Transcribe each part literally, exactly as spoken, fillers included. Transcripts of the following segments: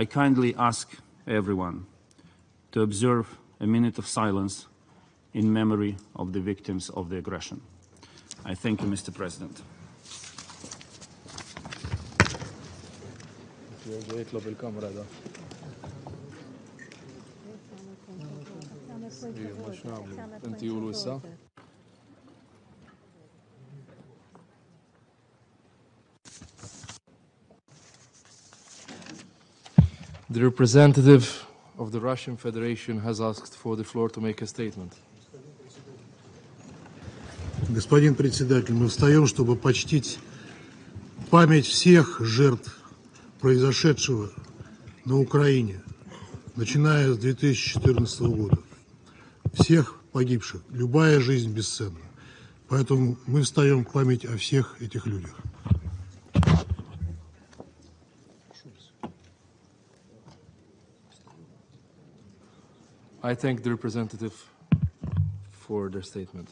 I kindly ask everyone to observe a minute of silence in memory of the victims of the aggression. I thank you, Mister President. The representative of the Russian Federation has asked for the floor to make a statement. Господин председатель, мы встаем, чтобы почтить память всех жертв, произошедшего на Украине, начиная с две тысячи четырнадцатого года. Всех погибших. Любая жизнь бесценна. Поэтому мы встаем в память о всех этих людях. I thank the representative for their statement.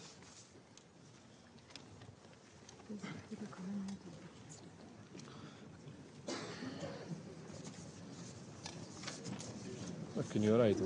Can you write?